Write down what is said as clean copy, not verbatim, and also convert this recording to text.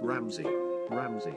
Ramses.